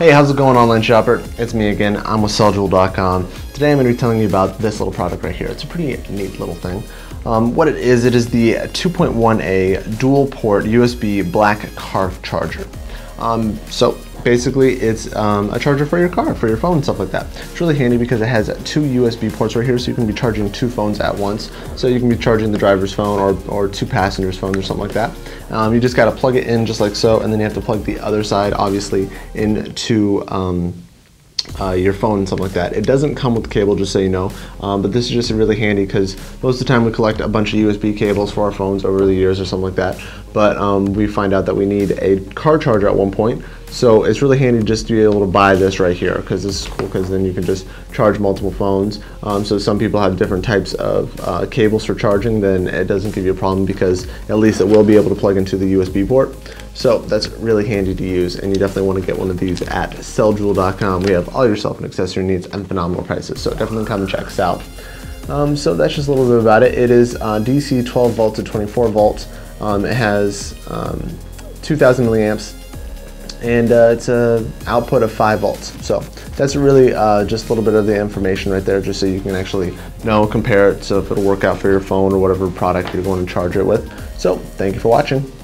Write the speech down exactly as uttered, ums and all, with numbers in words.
Hey, how's it going, online shopper? It's me again. I'm with Cell Jewel dot com. Today I'm going to be telling you about this little product right here. It's a pretty neat little thing. Um, what it is, it is the two point one A dual port U S B black car charger. Um, so basically it's um, a charger for your car, for your phone and stuff like that. It's really handy because it has two U S B ports right here, so you can be charging two phones at once. So you can be charging the driver's phone or, or two passengers' phones or something like that. Um, you just gotta plug it in just like so, and then you have to plug the other side obviously into um, Uh, your phone and something like that. It doesn't come with the cable, just so you know, um, but this is just really handy because most of the time we collect a bunch of U S B cables for our phones over the years or something like that, but um, we find out that we need a car charger at one point, so it's really handy just to be able to buy this right here, because this is cool because then you can just charge multiple phones. Um, so some people have different types of uh, cables for charging, then it doesn't give you a problem because at least it will be able to plug into the U S B port. So that's really handy to use, and you definitely want to get one of these at Cell Jewel dot com. We have all your cell phone accessory needs and phenomenal prices, so definitely come and check us out. Um, so that's just a little bit about it. It is uh, D C twelve volt to twenty-four volt. Um, it has um, two thousand milliamps, and uh, it's an output of five volts. So that's really uh, just a little bit of the information right there, just so you can actually know, compare it, so if it'll work out for your phone or whatever product you're going to charge it with. So thank you for watching.